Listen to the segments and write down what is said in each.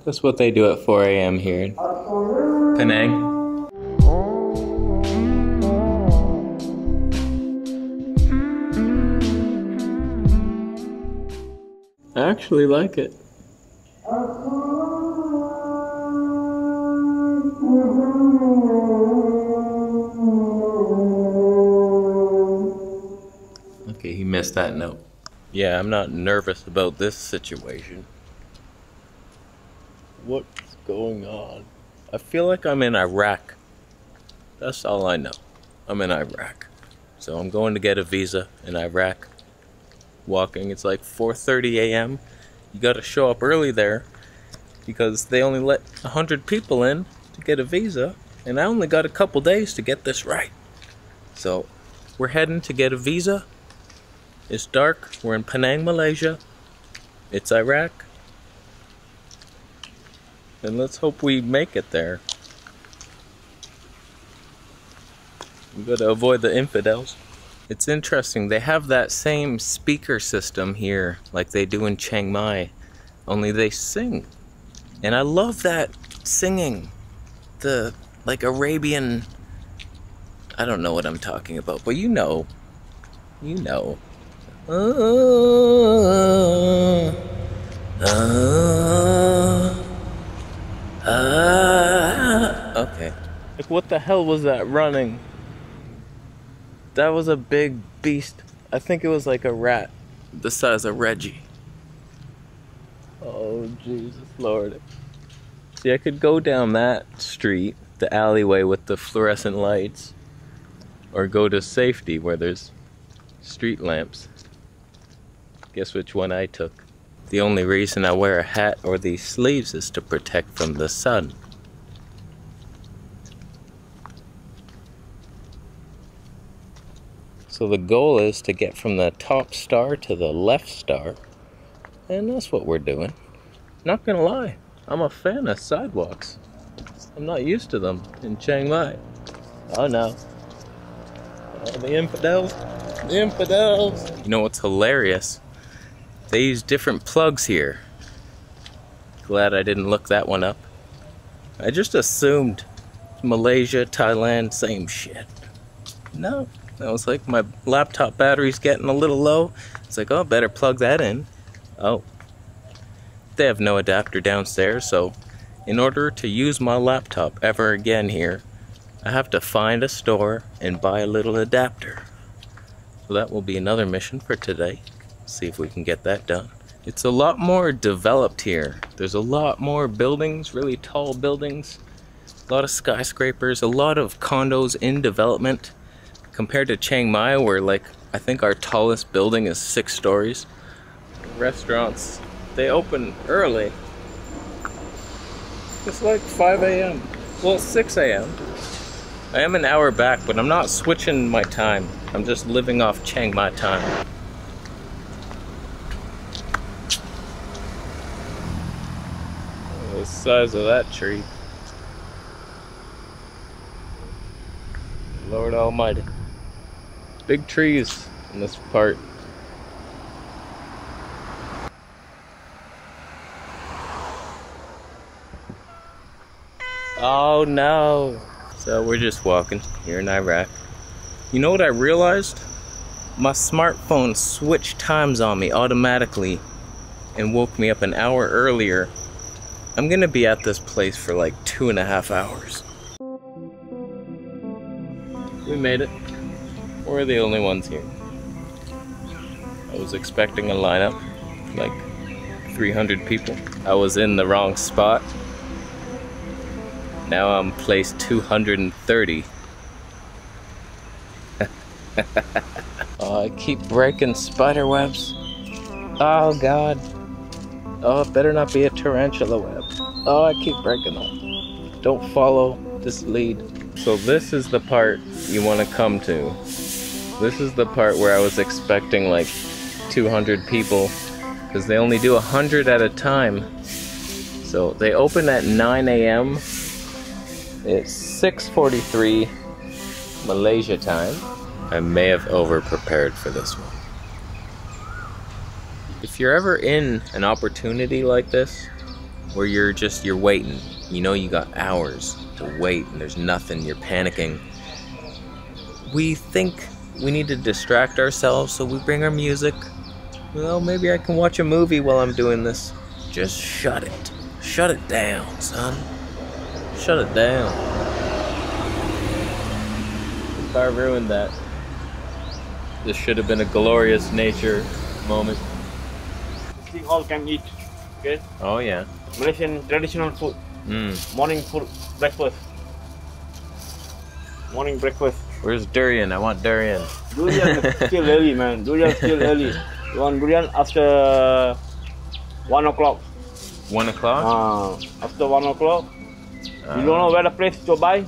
That's what they do at 4 a.m. here in Penang. I actually like it. Okay, he missed that note. Yeah, I'm not nervous about this situation. What's going on? I feel like I'm in Iraq. That's all I know. I'm in Iraq. So I'm going to get a visa in Iraq. Walking, it's like 4:30 a.m. You gotta show up early there because they only let 100 people in to get a visa, and I only got a couple days to get this right. So we're heading to get a visa. It's dark. We're in Penang, Malaysia. It's Iraq, and let's hope we make it there. We gotta avoid the infidels. It's interesting, they have that same speaker system here like they do in Chiang Mai, only they sing. And I love that singing, the like Arabian, I don't know what I'm talking about, but you know. Okay, like what the hell was that running? That was a big beast. I think it was like a rat the size of Reggie. Oh, Jesus Lord. See, I could go down that street, the alleyway with the fluorescent lights, or go to safety where there's street lamps. Guess which one I took. The only reason I wear a hat or these sleeves is to protect from the sun. So the goal is to get from the top star to the left star, and that's what we're doing. Not gonna lie, I'm a fan of sidewalks. I'm not used to them in Chiang Mai. Oh no. Oh, the infidels. The infidels. You know what's hilarious? They use different plugs here. Glad I didn't look that one up. I just assumed Malaysia, Thailand, same shit. No. I was like, my laptop battery's getting a little low. It's like, oh, better plug that in. Oh, they have no adapter downstairs, so in order to use my laptop ever again here, I have to find a store and buy a little adapter. So that will be another mission for today. See if we can get that done. It's a lot more developed here. There's a lot more buildings, really tall buildings, a lot of skyscrapers, a lot of condos in development. Compared to Chiang Mai, where like I think our tallest building is 6 stories. Restaurants, they open early. It's like 5 a.m. Well, 6 a.m. I am an hour back, but I'm not switching my time. I'm just living off Chiang Mai time. The size of that tree. Lord Almighty. Big trees in this part. Oh no! So we're just walking here in Iraq. You know what I realized? My smartphone switched times on me automatically and woke me up an hour earlier. I'm gonna be at this place for like 2.5 hours. We made it. We're the only ones here. I was expecting a lineup, like 300 people. I was in the wrong spot. Now I'm place 230. Oh, I keep breaking spider webs. Oh God. Oh, it better not be a tarantula web. Oh, I keep breaking them. Don't follow this lead. So this is the part you want to come to. This is the part where I was expecting like 200 people, because they only do 100 at a time. So they open at 9 a.m. It's 6:43 Malaysia time. I may have over-prepared for this one. If you're ever in an opportunity like this, where you're waiting, you know you got hours to wait and there's nothing, you're panicking, we think we need to distract ourselves, so we bring our music. Well, maybe I can watch a movie while I'm doing this. Just shut it. Shut it down, son. Shut it down. The car ruined that. This should have been a glorious nature moment. We all can eat, okay? Oh yeah. Malaysian traditional food. Morning food, breakfast. Morning breakfast. Where's durian? I want durian. Durian is still early, man. Durian is still early. You want durian after 1 o'clock. 1 o'clock? After 1 o'clock. You don't know where the place to buy?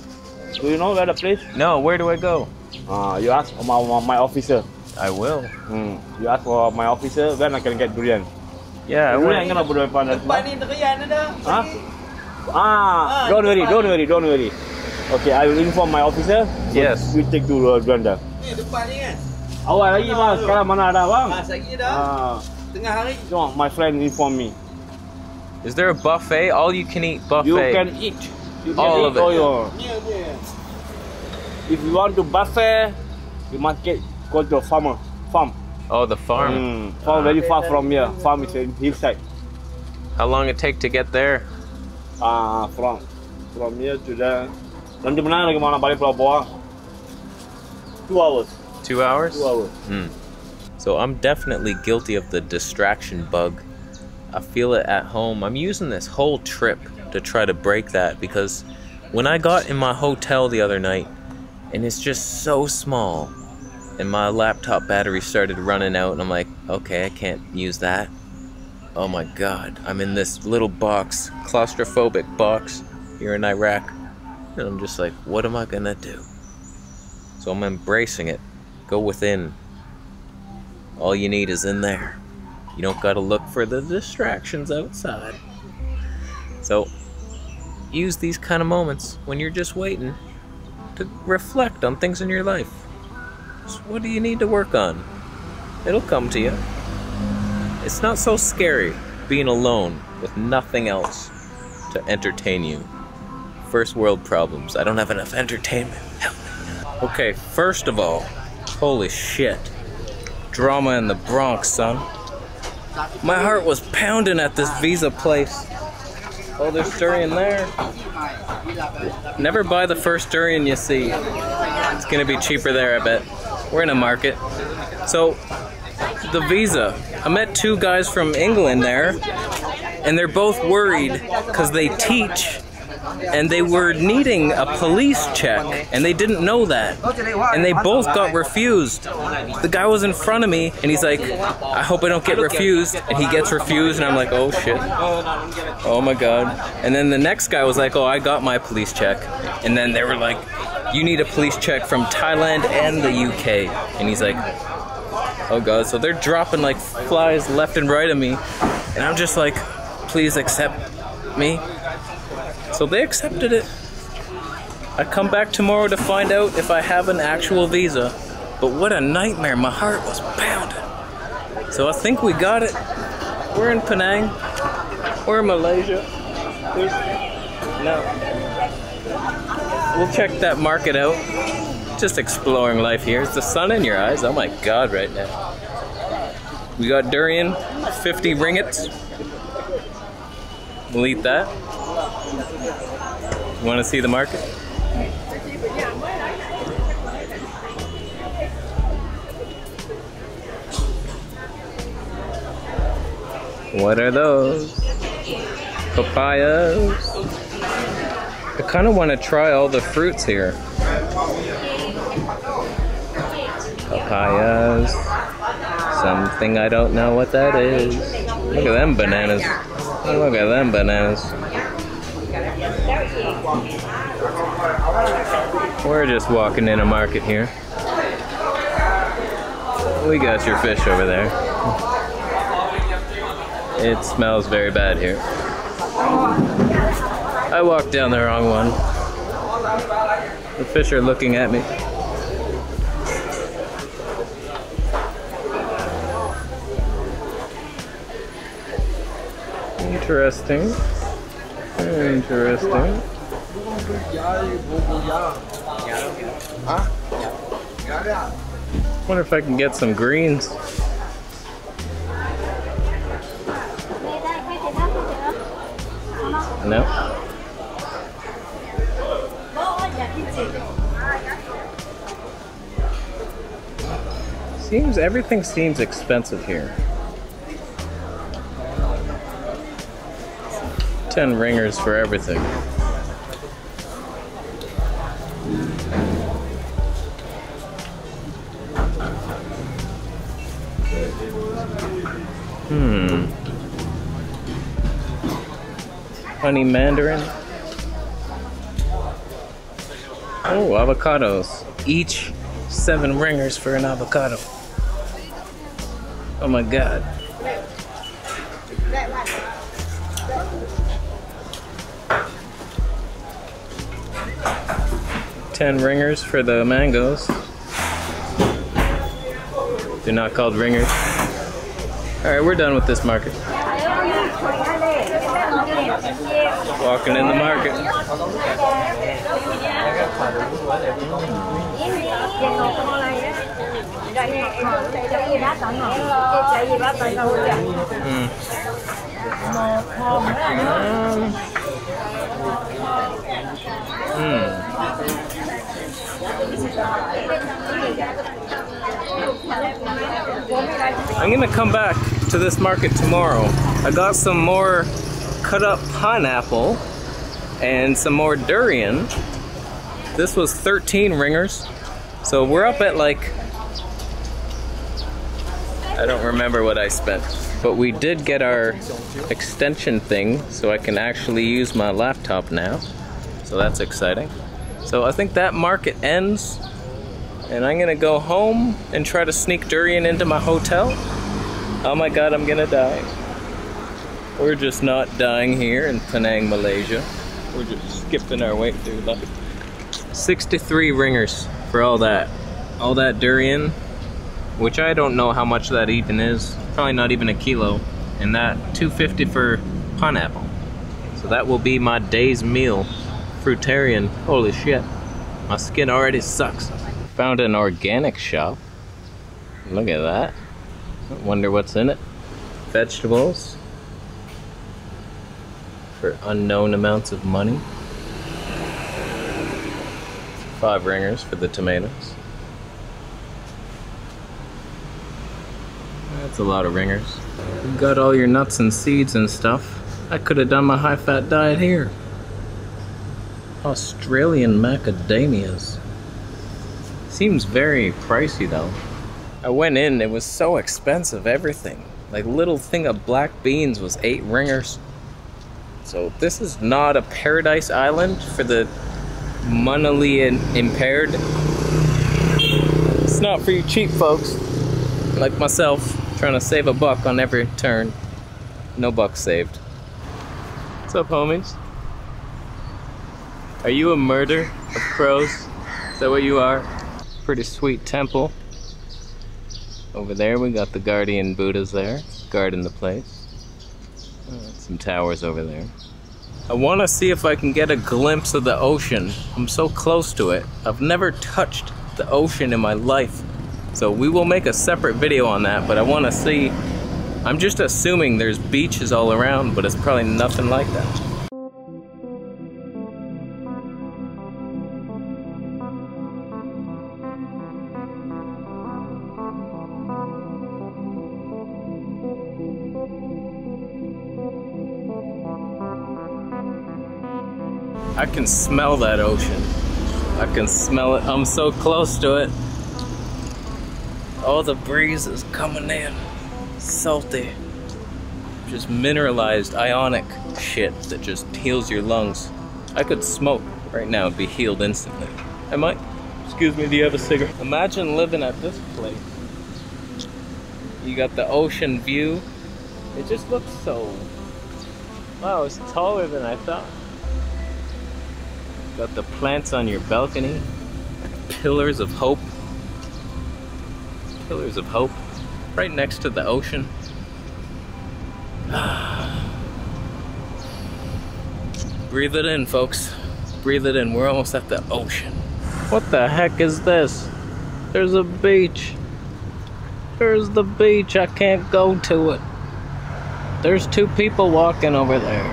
Do you know where the place? No, where do I go? You ask my officer. I will. You ask for my officer when I can get durian. Yeah, durian I will. Huh? Don't worry. Okay, I will inform my officer. So yes. We take to Rwanda. Awal lagi mas, sekarang mana ada bang? Tengah hari. My friend informed me. Is there a buffet? All you can eat buffet. You can eat. You can all eat of it. All if you want to buffet, you must go to a farm. Oh, the farm. Farm very far from here. Farm is in hillside. How long it take to get there? From here to there. 2 hours. 2 hours? 2 hours. So I'm definitely guilty of the distraction bug. I feel it at home. I'm using this whole trip to try to break that, because when I got in my hotel the other night, and it's just so small, and my laptop battery started running out, and I'm like, okay, I can't use that. Oh my God, I'm in this little box, claustrophobic box here in Iraq, and I'm just like, what am I gonna do? So I'm embracing it. Go within. All you need is in there. You don't gotta look for the distractions outside. So use these kind of moments when you're just waiting to reflect on things in your life. Just what do you need to work on? It'll come to you. It's not so scary being alone with nothing else to entertain you. First world problems. I don't have enough entertainment. Help me. Okay, first of all, holy shit. Drama in the Bronx, son. My heart was pounding at this visa place. Oh, there's durian there. Never buy the first durian you see. It's gonna be cheaper there, I bet. We're in a market. So, the visa. I met two guys from England there, and they're both worried because they teach, and they were needing a police check, and they didn't know that, and they both got refused. The guy was in front of me and he's like, I hope I don't get refused, and he gets refused, and I'm like, oh shit, oh my God. And then the next guy was like, oh, I got my police check. And then they were like, you need a police check from Thailand and the UK. And he's like, oh God. So they're dropping like flies left and right of me, and I'm just like, please accept me. So they accepted it. I come back tomorrow to find out if I have an actual visa. But what a nightmare, my heart was pounding. So I think we got it. We're in Penang. We're in Malaysia. No. We'll check that market out. Just exploring life here. Is the sun in your eyes? Oh my God, right now. We got durian, 50 ringgits. We'll eat that. You want to see the market? What are those? Papayas. I kind of want to try all the fruits here. Papayas. Something I don't know what that is. Look at them bananas. Look at them bananas. We're just walking in a market here. We got your fish over there. It smells very bad here. I walked down the wrong one. The fish are looking at me. Interesting. Very interesting. Wonder if I can get some greens. No. Seems everything seems expensive here. 10 ringgit for everything. Honey mandarin. Oh, avocados. Each 7 ringgit for an avocado. Oh my god. Right. 10 ringgit for the mangoes. They're not called ringers. Alright, we're done with this market. Walking in the market. I'm gonna come back to this market tomorrow. I got some more cut up pineapple and some more durian. This was 13 ringgit. So we're up at like, I don't remember what I spent, but we did get our extension thing, so I can actually use my laptop now. So that's exciting. So I think that market ends, and I'm gonna go home and try to sneak durian into my hotel. Oh my god, I'm gonna die. We're just not dying here in Penang, Malaysia. We're just skipping our way through life. 63 ringgit for all that. All that durian, which I don't know how much that even is. Probably not even a kilo. And that $2.50 for pineapple. So that will be my day's meal. Fruitarian. Holy shit. My skin already sucks. Found an organic shop. Look at that. I wonder what's in it. Vegetables. For unknown amounts of money. 5 ringgit for the tomatoes. That's a lot of ringgit. You've got all your nuts and seeds and stuff. I could have done my high-fat diet here. Australian macadamias. Seems very pricey though. I went in, it was so expensive, everything. Like little thing of black beans was 8 ringgit. So this is not a paradise island for the mentally impaired. It's not for you cheap folks like myself trying to save a buck on every turn. No bucks saved. What's up, homies? Are you a murder of crows? Is that what you are? Pretty sweet temple. Over there we got the guardian Buddhas there, guarding the place. Some towers over there. I want to see if I can get a glimpse of the ocean. I'm so close to it. I've never touched the ocean in my life. So we will make a separate video on that, but I want to see. I'm just assuming there's beaches all around, but it's probably nothing like that. I can smell that ocean. I can smell it. I'm so close to it. All the breeze is coming in. Salty. Just mineralized, ionic shit that just heals your lungs. I could smoke right now and be healed instantly. I might. Excuse me, do you have a cigarette? Imagine living at this place. You got the ocean view. It just looks so... wow, it's taller than I thought. Got the plants on your balcony. Pillars of hope. Pillars of hope. Right next to the ocean. Breathe it in, folks. Breathe it in. We're almost at the ocean. What the heck is this? There's a beach. There's the beach. I can't go to it. There's two people walking over there.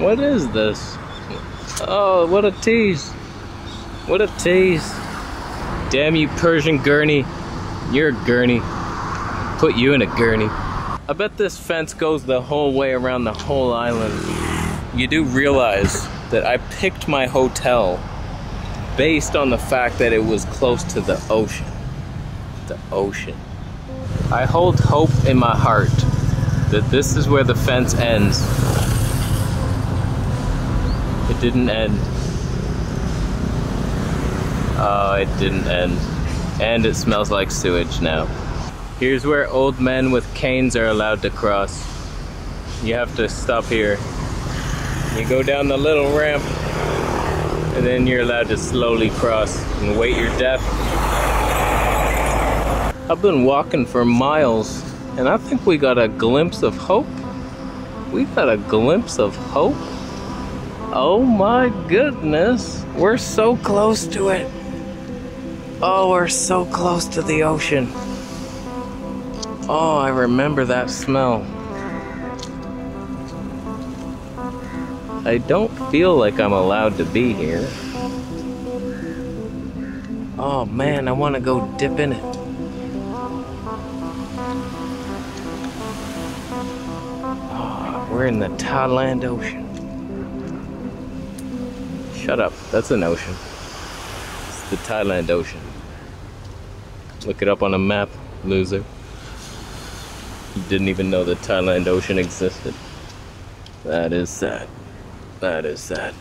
What is this? Oh, what a tease. What a tease. Damn you, Persian gurney. You're a gurney. Put you in a gurney. I bet this fence goes the whole way around the whole island. You do realize that I picked my hotel based on the fact that it was close to the ocean. The ocean. I hold hope in my heart that this is where the fence ends. It didn't end. Oh, it didn't end. And it smells like sewage now. Here's where old men with canes are allowed to cross. You have to stop here. You go down the little ramp, and then you're allowed to slowly cross and wait your death. I've been walking for miles, and I think we got a glimpse of hope. We got a glimpse of hope. Oh my goodness. We're so close to it. Oh, we're so close to the ocean. Oh, I remember that smell. I don't feel like I'm allowed to be here. Oh man, I want to go dip in it. We're in the Thailand ocean. Shut up, that's an ocean. It's the Thailand ocean. Look it up on a map, loser. You didn't even know the Thailand ocean existed. That is sad. That is sad.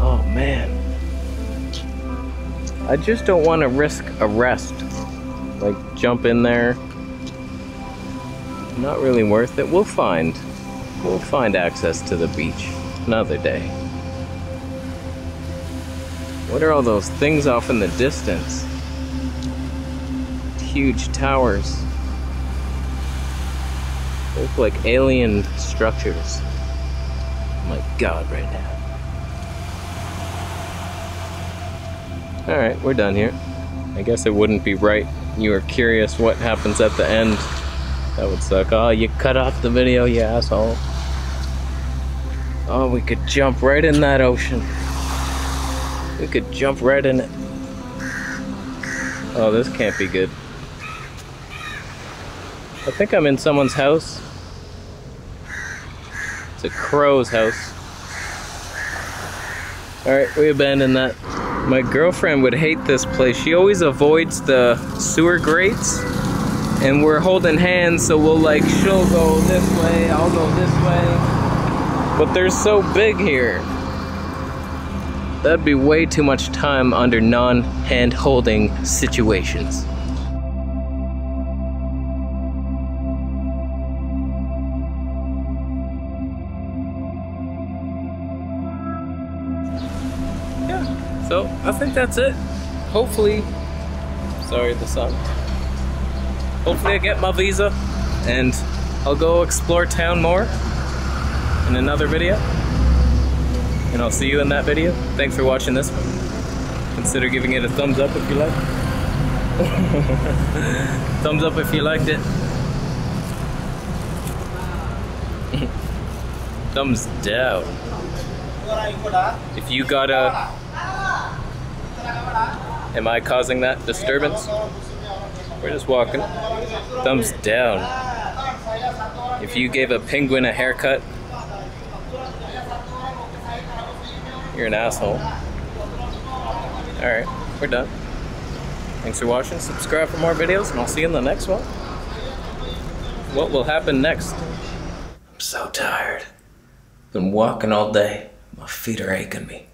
Oh man. I just don't want to risk arrest. Like, jump in there. Not really worth it. We'll find access to the beach another day. What are all those things off in the distance? Huge towers. They look like alien structures. Oh my God, right now. Alright, we're done here. I guess it wouldn't be right. You were curious what happens at the end. That would suck. Oh, you cut off the video, you asshole. Oh, we could jump right in that ocean. We could jump right in it. Oh, this can't be good. I think I'm in someone's house. It's a crow's house. Alright, we abandoned that. My girlfriend would hate this place. She always avoids the sewer grates. And we're holding hands, so we'll like, she'll go this way, I'll go this way. But they're so big here. That'd be way too much time under non-hand holding situations. Yeah, so I think that's it. Hopefully, sorry, the sun. Hopefully I get my visa and I'll go explore town more in another video. And I'll see you in that video. Thanks for watching this one. Consider giving it a thumbs up if you like. Thumbs up if you liked it. Thumbs down. If you got a... am I causing that disturbance? We're just walking. Thumbs down. If you gave a penguin a haircut, you're an asshole. Alright, we're done. Thanks for watching. Subscribe for more videos, and I'll see you in the next one. What will happen next? I'm so tired. Been walking all day. My feet are aching me.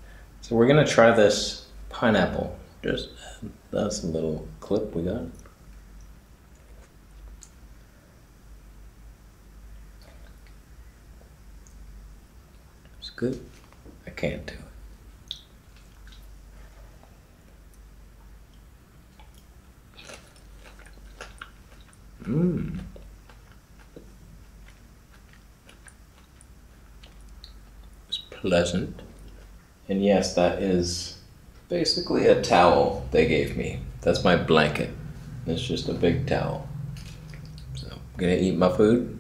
So we're gonna try this pineapple. Just That's a little clip we got. It's good. I can't do it. Mmm. It's pleasant. And yes, that is basically a towel they gave me. That's my blanket. It's just a big towel. So I'm gonna eat my food.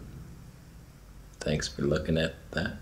Thanks for looking at that.